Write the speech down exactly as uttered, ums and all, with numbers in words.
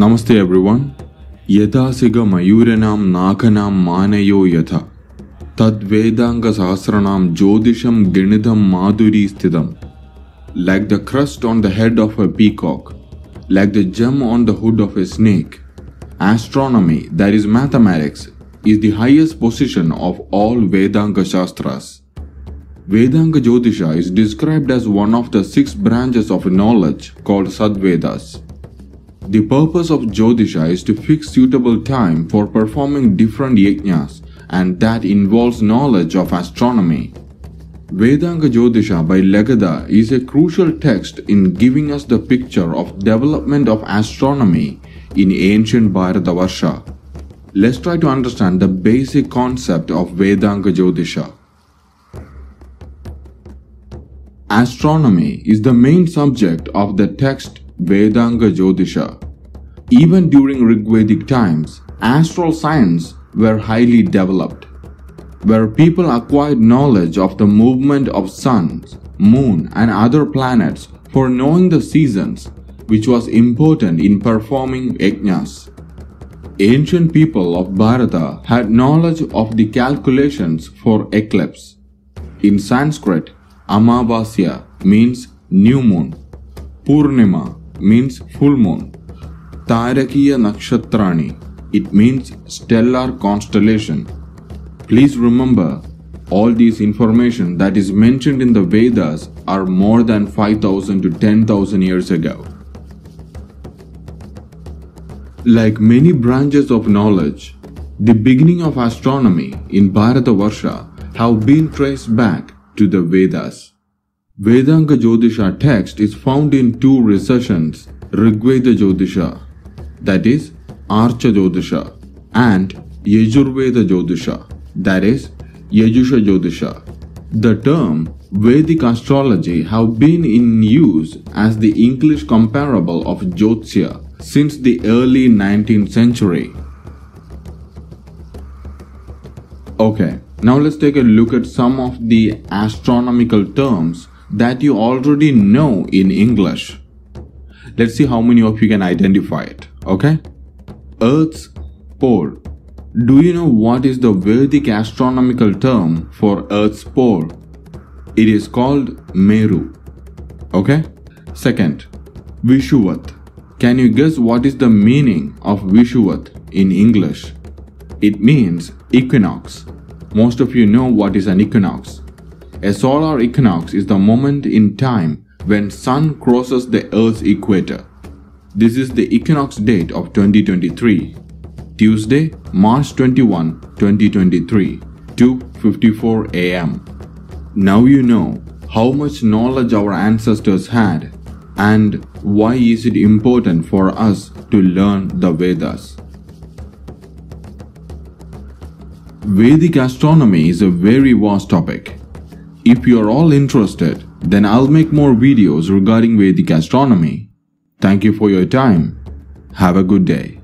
Namaste everyone. Yatha siga mayuranam nakanam manayo yatha. Tad Vedanga sahasranam jodisham genitam madhuri sthidam. Like the crest on the head of a peacock, like the gem on the hood of a snake. Astronomy, that is mathematics, is the highest position of all Vedanga Shastras. Vedanga Jyotisha is described as one of the six branches of knowledge called Sadvedas. The purpose of Jyotisha is to fix suitable time for performing different yajnas, and that involves knowledge of astronomy. Vedanga Jyotisha by Lagada is a crucial text in giving us the picture of development of astronomy in ancient Bharatavarsha. Let's try to understand the basic concept of Vedanga Jyotisha. Astronomy is the main subject of the text Vedanga Jyotisha. Even during Rigvedic times, astral science were highly developed, where people acquired knowledge of the movement of suns, moon and other planets for knowing the seasons, which was important in performing yajnas. Ancient people of Bharata had knowledge of the calculations for eclipse. In Sanskrit, Amavasya means new moon, Purnima means full moon, Tārakīya nakṣatrāṇi, it means stellar constellation. Please remember, all these information that is mentioned in the Vedas are more than five thousand to ten thousand years ago. Like many branches of knowledge, the beginning of astronomy in Bharatavarsha have been traced back to the Vedas. Vedanga Jyotisha text is found in two recessions, Rigveda Jyotisha, that is Archa Jyotisha, and Yajurveda Jyotisha, that is Yajusha Jyotisha. The term Vedic astrology have been in use as the English comparable of Jyotisha since the early nineteenth century. Okay, now let's take a look at some of the astronomical terms that you already know in English. Let's see how many of you can identify it, okay? Earth's pole. Do you know what is the Vedic astronomical term for Earth's pole? It is called Meru, okay? Second, Vishuvat. Can you guess what is the meaning of Vishuvat in English? It means equinox. Most of you know what is an equinox. A solar equinox is the moment in time when sun crosses the Earth's equator. This is the equinox date of twenty twenty-three. Tuesday, March twenty-first, twenty twenty-three, two fifty-four a m Now you know how much knowledge our ancestors had and why is it important for us to learn the Vedas. Vedic astronomy is a very vast topic. If you are all interested, then I'll make more videos regarding Vedic astronomy. Thank you for your time. Have a good day.